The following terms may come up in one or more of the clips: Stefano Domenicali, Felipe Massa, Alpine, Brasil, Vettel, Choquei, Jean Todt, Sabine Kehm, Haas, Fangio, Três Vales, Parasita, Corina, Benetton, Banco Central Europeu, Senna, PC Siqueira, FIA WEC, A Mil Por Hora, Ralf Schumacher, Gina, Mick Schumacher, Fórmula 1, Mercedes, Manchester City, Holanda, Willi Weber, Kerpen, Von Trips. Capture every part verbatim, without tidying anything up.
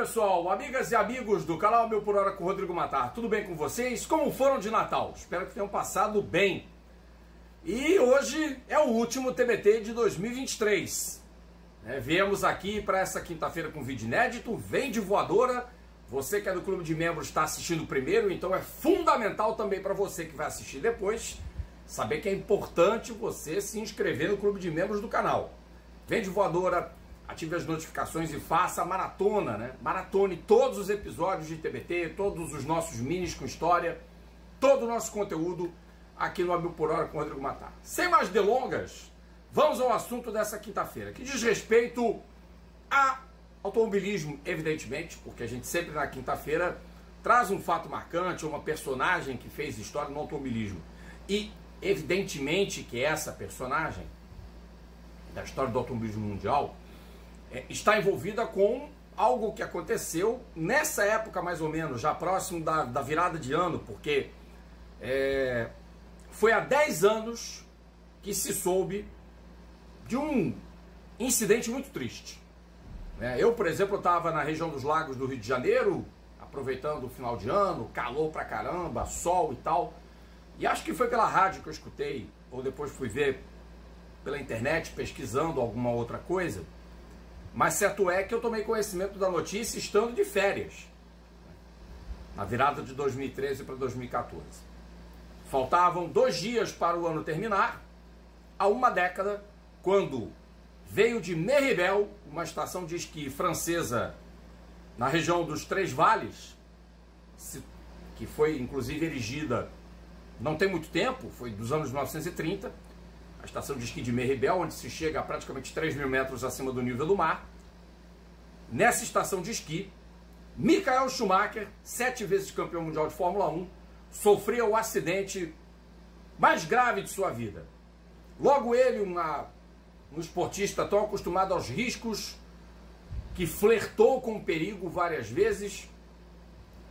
pessoal, amigas e amigos do canal A Mil Por Hora com o Rodrigo Mattar, tudo bem com vocês? Como foram de Natal? Espero que tenham passado bem. E hoje é o último T B T de dois mil e vinte e três. É, viemos aqui para essa quinta-feira com vídeo inédito, vem de voadora. Você que é do clube de membros está assistindo primeiro, então é fundamental também para você que vai assistir depois, saber que é importante você se inscrever no clube de membros do canal. Vem de voadora, ative as notificações e faça a maratona, né? Maratone todos os episódios de T B T, todos os nossos minis com história, todo o nosso conteúdo aqui no A Mil Por Hora com o Rodrigo Mattar. Sem mais delongas, vamos ao assunto dessa quinta-feira, que diz respeito a automobilismo, evidentemente, porque a gente sempre na quinta-feira traz um fato marcante, uma personagem que fez história no automobilismo. E evidentemente que essa personagem da história do automobilismo mundial é, está envolvida com algo que aconteceu nessa época mais ou menos, já próximo da, da virada de ano, porque é, foi há dez anos que se soube de um incidente muito triste. Né? Eu, por exemplo, estava na região dos Lagos do Rio de Janeiro, aproveitando o final de ano, calor pra caramba, sol e tal, e acho que foi pela rádio que eu escutei, ou depois fui ver pela internet, pesquisando alguma outra coisa, mas certo é que eu tomei conhecimento da notícia estando de férias, na virada de dois mil e treze para dois mil e quatorze. Faltavam dois dias para o ano terminar, há uma década, quando veio de Meribel, uma estação de esqui francesa na região dos Três Vales, que foi inclusive erigida não tem muito tempo, foi dos anos mil novecentos e trinta, a estação de esqui de Meribel, onde se chega a praticamente três mil metros acima do nível do mar. Nessa estação de esqui, Michael Schumacher, sete vezes campeão mundial de Fórmula um, sofreu o acidente mais grave de sua vida. Logo ele, uma, um esportista tão acostumado aos riscos, que flertou com o perigo várias vezes,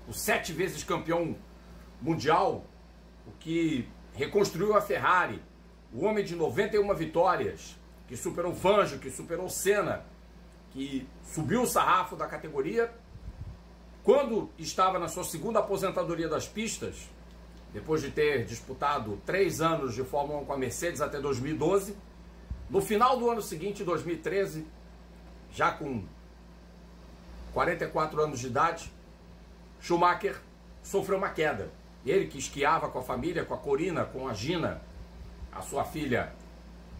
o sete vezes campeão mundial, o que reconstruiu a Ferrari, o homem de noventa e uma vitórias, que superou o Fangio, que superou o Senna, que subiu o sarrafo da categoria, quando estava na sua segunda aposentadoria das pistas, depois de ter disputado três anos de Fórmula um com a Mercedes até dois mil e doze, no final do ano seguinte, dois mil e treze, já com quarenta e quatro anos de idade, Schumacher sofreu uma queda. Ele que esquiava com a família, com a Corina, com a Gina, a sua filha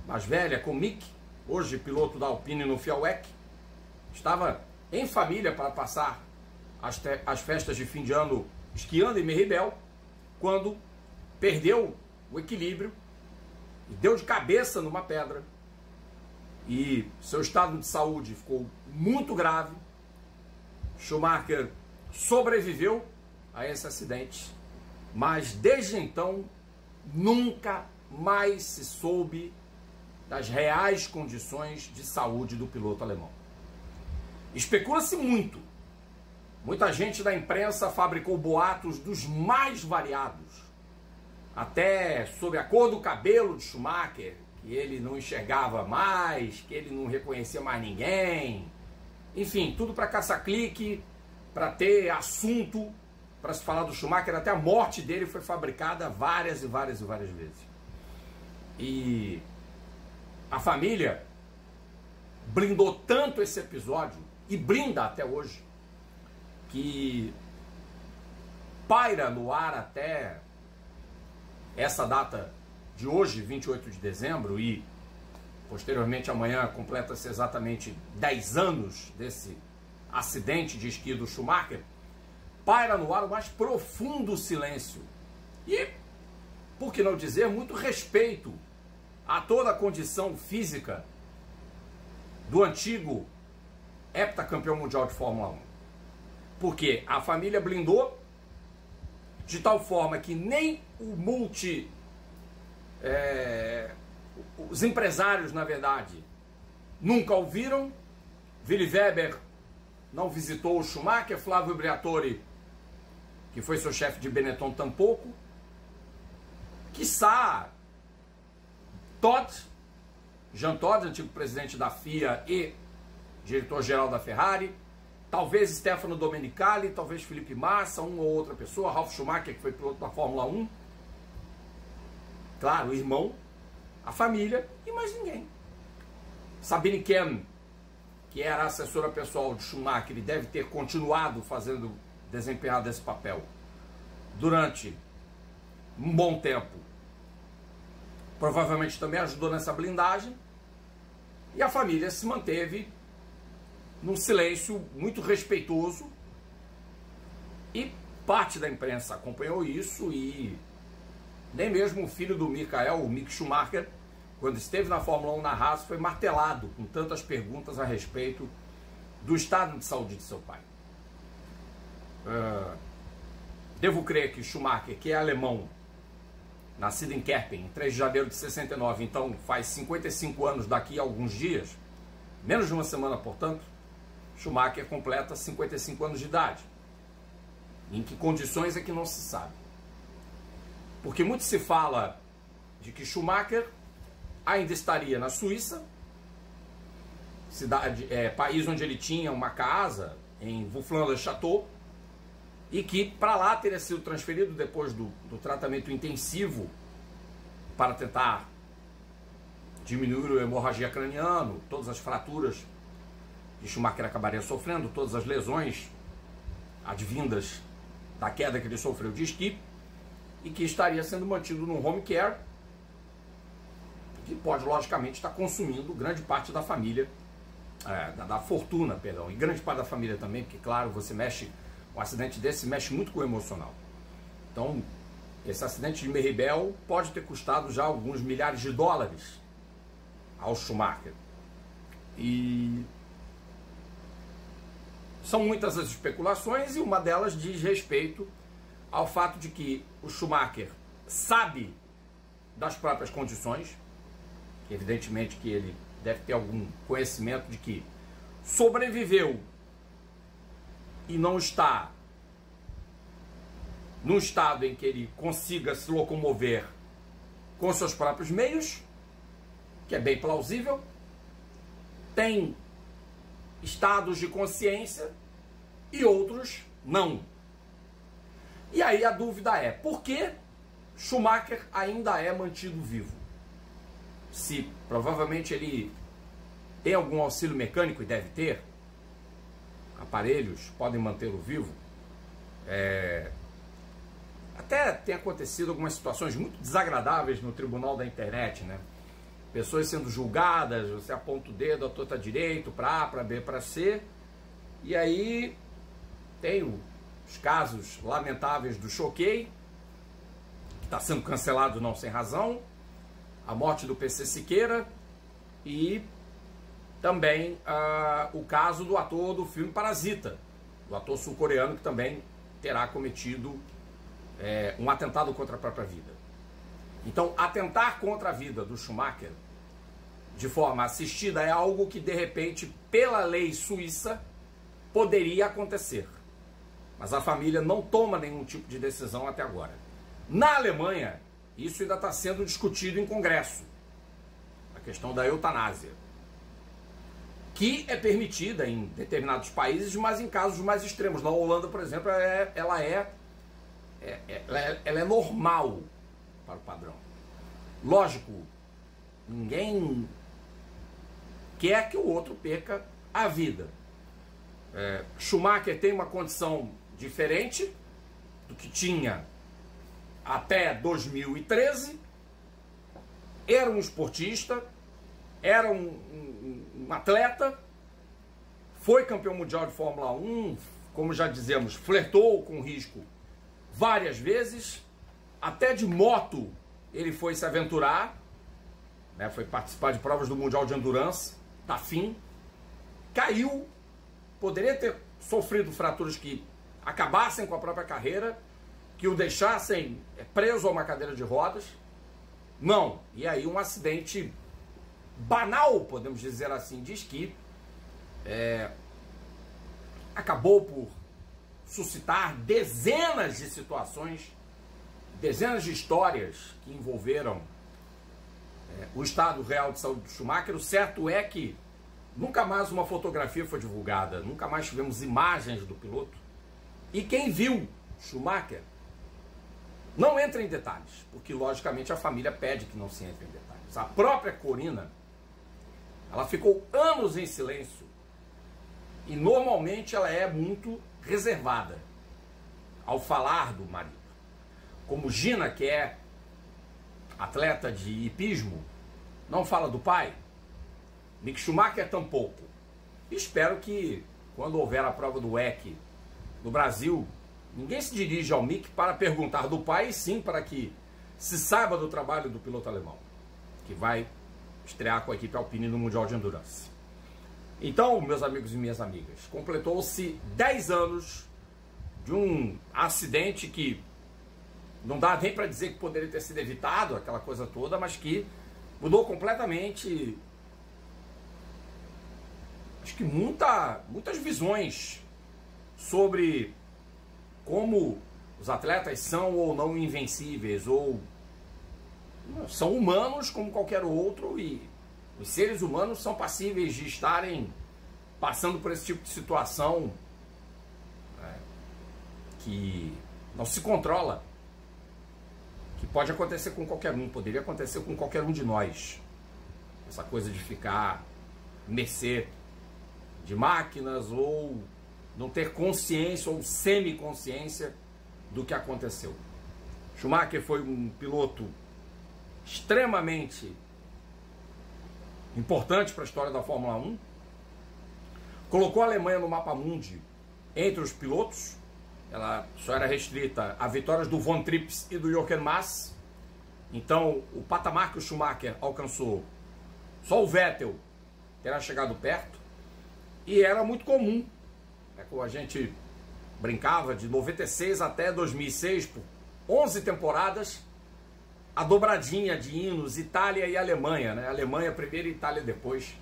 mais velha, com Mick, hoje piloto da Alpine no F I A W E C, estava em família para passar as, as festas de fim de ano esquiando em Meribel, quando perdeu o equilíbrio e deu de cabeça numa pedra. E seu estado de saúde ficou muito grave. Schumacher sobreviveu a esse acidente, mas desde então nunca mais se soube das reais condições de saúde do piloto alemão. Especula-se muito. Muita gente da imprensa fabricou boatos dos mais variados, até sobre a cor do cabelo de Schumacher, que ele não enxergava mais, que ele não reconhecia mais ninguém. Enfim, tudo para caça-clique, para ter assunto, para se falar do Schumacher. Até a morte dele foi fabricada várias e várias e várias vezes. E a família brindou tanto esse episódio, e brinda até hoje, que paira no ar até essa data de hoje, vinte e oito de dezembro, e posteriormente amanhã completa-se exatamente dez anos desse acidente de esqui do Schumacher, paira no ar o mais profundo silêncio. E, por que não dizer, muito respeito a toda a condição física do antigo heptacampeão mundial de Fórmula um. Porque a família blindou de tal forma que nem o multi... É, os empresários, na verdade, nunca ouviram. Willi Weber não visitou o Schumacher, Flávio Briatore, que foi seu chefe de Benetton, tampouco. Quiçá Todt, Jean Todt, antigo presidente da F I A e diretor-geral da Ferrari, Talvez Stefano Domenicali, talvez Felipe Massa, uma ou outra pessoa, Ralf Schumacher, que foi piloto da Fórmula um. Claro, o irmão, a família e mais ninguém. Sabine Kehm, que era assessora pessoal de Schumacher, ele deve ter continuado fazendo, desempenhado esse papel durante um bom tempo. Provavelmente também ajudou nessa blindagem. E a família se manteve num silêncio muito respeitoso, e parte da imprensa acompanhou isso, e nem mesmo o filho do Michael, o Mick Schumacher, quando esteve na Fórmula um na Haas, foi martelado com tantas perguntas a respeito do estado de saúde de seu pai. Uh, devo crer que Schumacher, que é alemão, nascido em Kerpen, em três de janeiro de sessenta e nove, então faz cinquenta e cinco anos daqui a alguns dias, menos de uma semana, portanto, Schumacher completa cinquenta e cinco anos de idade. Em que condições é que não se sabe. Porque muito se fala de que Schumacher ainda estaria na Suíça, cidade, é, país onde ele tinha uma casa, em Vuflan-le-Château, e que para lá teria sido transferido depois do, do tratamento intensivo para tentar diminuir o hemorragia craniana, todas as fraturas que Schumacher acabaria sofrendo, todas as lesões advindas da queda que ele sofreu de esqui, e que estaria sendo mantido no home care, que pode, logicamente, estar consumindo grande parte da família, é, da, da fortuna, perdão, e grande parte da família também, porque, claro, você mexe, um acidente desse mexe muito com o emocional. Então, esse acidente de Meribel pode ter custado já alguns milhares de dólares ao Schumacher. E são muitas as especulações, e uma delas diz respeito ao fato de que o Schumacher sabe das próprias condições, evidentemente que ele deve ter algum conhecimento de que sobreviveu e não está num estado em que ele consiga se locomover com seus próprios meios, que é bem plausível, tem estados de consciência e outros não. E aí a dúvida é, por que Schumacher ainda é mantido vivo? Se provavelmente ele tem algum auxílio mecânico, e deve ter, aparelhos podem mantê-lo vivo. É... Até tem acontecido algumas situações muito desagradáveis no tribunal da internet, né? Pessoas sendo julgadas, você aponta o dedo, a torta direito, para A, para B, para C. E aí tem os casos lamentáveis do Choquei, que está sendo cancelado não sem razão, a morte do P C Siqueira e também uh, o caso do ator do filme Parasita, do ator sul-coreano, que também terá cometido é, um atentado contra a própria vida. Então, atentar contra a vida do Schumacher de forma assistida é algo que, de repente, pela lei suíça, poderia acontecer. Mas a família não toma nenhum tipo de decisão até agora. Na Alemanha, isso ainda está sendo discutido em Congresso, a questão da eutanásia, que é permitida em determinados países, mas em casos mais extremos. Na Holanda, por exemplo, é, ela, é, é, ela, é, ela é normal para o padrão. Lógico, ninguém quer que o outro perca a vida. É, Schumacher tem uma condição diferente do que tinha até dois mil e treze, era um esportista, era um, um, um atleta, foi campeão mundial de Fórmula um, como já dizemos, flertou com risco várias vezes, até de moto ele foi se aventurar, né, foi participar de provas do Mundial de Endurance, da F I M, caiu, poderia ter sofrido fraturas que acabassem com a própria carreira, que o deixassem preso a uma cadeira de rodas, não. E aí um acidente banal, podemos dizer assim, de esqui, é, acabou por suscitar dezenas de situações, dezenas de histórias que envolveram é, o estado real de saúde do Schumacher. O certo é que Nunca mais uma fotografia foi divulgada, nunca mais tivemos imagens do piloto. E quem viu Schumacher não entra em detalhes, porque logicamente a família pede que não se entre em detalhes. A própria Corina, ela ficou anos em silêncio e normalmente ela é muito reservada ao falar do marido. Como Gina, que é atleta de hipismo, não fala do pai. Mick Schumacher tampouco. Espero que, quando houver a prova do W E C no Brasil, ninguém se dirija ao Mick para perguntar do pai, e sim para que se saiba do trabalho do piloto alemão, que vai estrear com a equipe Alpine no Mundial de Endurance. Então, meus amigos e minhas amigas, completou-se dez anos de um acidente que não dá nem para dizer que poderia ter sido evitado, aquela coisa toda, mas que mudou completamente, acho que muita, muitas visões sobre como os atletas são ou não invencíveis, ou são humanos como qualquer outro, e os seres humanos são passíveis de estarem passando por esse tipo de situação, né, que não se controla, que pode acontecer com qualquer um, poderia acontecer com qualquer um de nós. Essa coisa de ficar à mercê de máquinas ou não ter consciência ou semiconsciência do que aconteceu. Schumacher foi um piloto extremamente importante para a história da Fórmula um. Colocou a Alemanha no mapa mundi entre os pilotos. Ela só era restrita a vitórias do Von Trips e do Jochen Mass. Então, o patamar que o Schumacher alcançou, só o Vettel terá chegado perto. E era muito comum, né, como a gente brincava, de noventa e seis até dois mil e seis, por onze temporadas, a dobradinha de hinos Itália e Alemanha, né? Alemanha primeiro e Itália depois,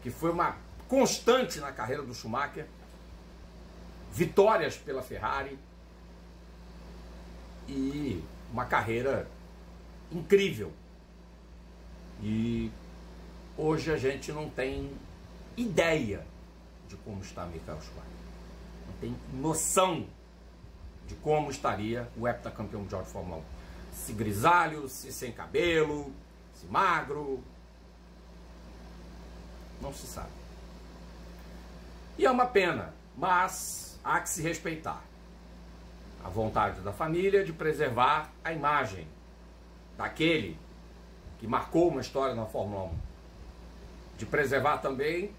que foi uma constante na carreira do Schumacher. Vitórias pela Ferrari e uma carreira incrível. E hoje a gente não tem ideia de como está Michael Schumacher. Não tem noção de como estaria o heptacampeão mundial de Fórmula um. Se grisalho, se sem cabelo, se magro, não se sabe. E é uma pena, mas há que se respeitar a vontade da família de preservar a imagem daquele que marcou uma história na Fórmula um. De preservar também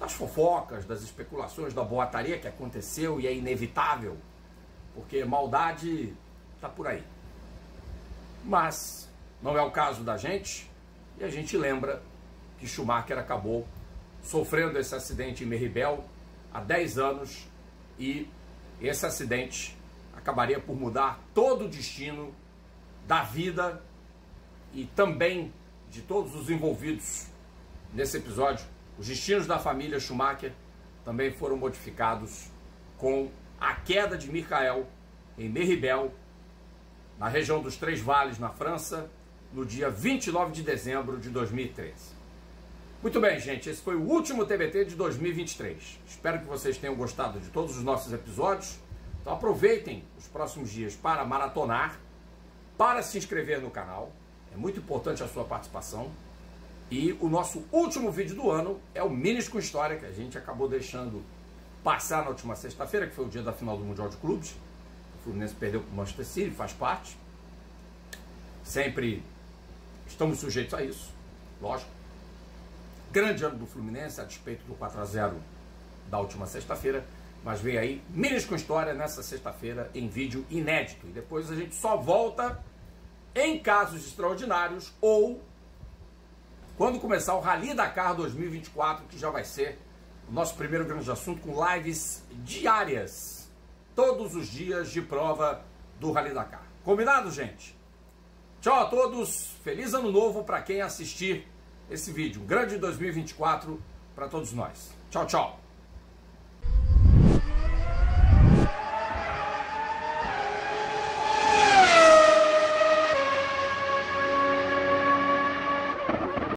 das fofocas, das especulações, da boataria que aconteceu e é inevitável, porque maldade está por aí. Mas não é o caso da gente, e a gente lembra que Schumacher acabou sofrendo esse acidente em Meribel há dez anos, e esse acidente acabaria por mudar todo o destino da vida e também de todos os envolvidos nesse episódio. Os destinos da família Schumacher também foram modificados com a queda de Michael em Meribel, na região dos Três Vales, na França, no dia vinte e nove de dezembro de dois mil e treze. Muito bem, gente, esse foi o último T B T de dois mil e vinte e três. Espero que vocês tenham gostado de todos os nossos episódios. Então aproveitem os próximos dias para maratonar, para se inscrever no canal. É muito importante a sua participação. E o nosso último vídeo do ano é o Minis com História, que a gente acabou deixando passar na última sexta-feira, que foi o dia da final do Mundial de Clubes. O Fluminense perdeu para o Manchester City, faz parte. Sempre estamos sujeitos a isso, lógico. Grande ano do Fluminense, a despeito do quatro a zero da última sexta-feira. Mas vem aí Minis com História nessa sexta-feira em vídeo inédito. E depois a gente só volta em casos extraordinários ou quando começar o Rally Dakar dois mil e vinte e quatro, que já vai ser o nosso primeiro grande assunto, com lives diárias, todos os dias de prova do Rally Dakar. Combinado, gente? Tchau a todos. Feliz ano novo para quem assistir esse vídeo. Um grande dois mil e vinte e quatro para todos nós. Tchau, tchau.